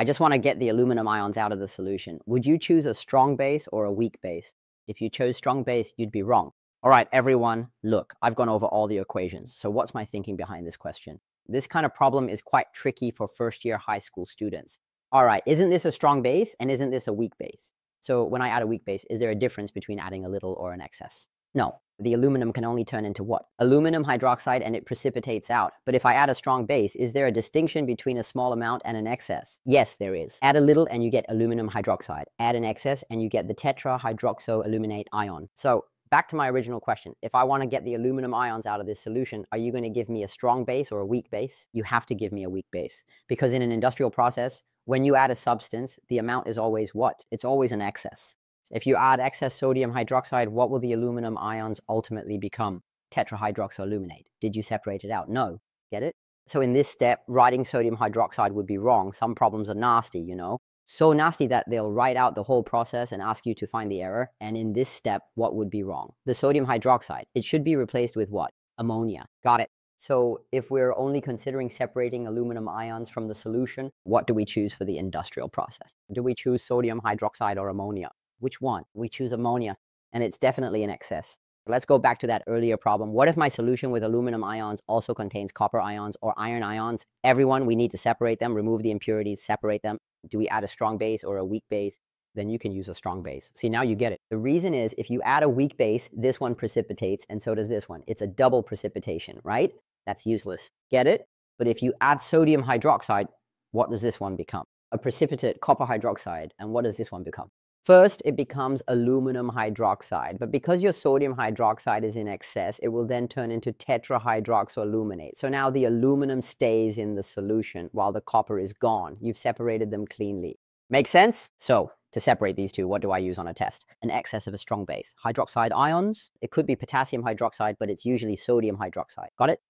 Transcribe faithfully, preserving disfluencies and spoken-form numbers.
I just want to get the aluminum ions out of the solution. Would you choose a strong base or a weak base? If you chose strong base, you'd be wrong. All right, everyone, look, I've gone over all the equations. So what's my thinking behind this question? This kind of problem is quite tricky for first year high school students. All right, isn't this a strong base and isn't this a weak base? So when I add a weak base, is there a difference between adding a little or an excess? No, the aluminum can only turn into what? Aluminum hydroxide, and it precipitates out. But if I add a strong base, is there a distinction between a small amount and an excess? Yes, there is. Add a little and you get aluminum hydroxide. Add an excess and you get the tetrahydroxoaluminate ion. So back to my original question, if I want to get the aluminum ions out of this solution, are you going to give me a strong base or a weak base? You have to give me a weak base, because in an industrial process, when you add a substance, the amount is always what? It's always an excess. If you add excess sodium hydroxide, what will the aluminum ions ultimately become? Tetrahydroxoaluminate. Did you separate it out? No. Get it? So in this step, writing sodium hydroxide would be wrong. Some problems are nasty, you know. So nasty that they'll write out the whole process and ask you to find the error. And in this step, what would be wrong? The sodium hydroxide. It should be replaced with what? Ammonia. Got it? So if we're only considering separating aluminum ions from the solution, what do we choose for the industrial process? Do we choose sodium hydroxide or ammonia? Which one? We choose ammonia, and it's definitely in excess. Let's go back to that earlier problem. What if my solution with aluminum ions also contains copper ions or iron ions? Everyone, we need to separate them, remove the impurities, separate them. Do we add a strong base or a weak base? Then you can use a strong base. See, now you get it. The reason is, if you add a weak base, this one precipitates and so does this one. It's a double precipitation, right? That's useless. Get it? But if you add sodium hydroxide, what does this one become? A precipitate, copper hydroxide. And what does this one become? First, it becomes aluminum hydroxide, but because your sodium hydroxide is in excess, it will then turn into tetrahydroxoaluminate. So now the aluminum stays in the solution while the copper is gone. You've separated them cleanly. Make sense? So to separate these two, what do I use on a test? An excess of a strong base. Hydroxide ions, it could be potassium hydroxide, but it's usually sodium hydroxide. Got it?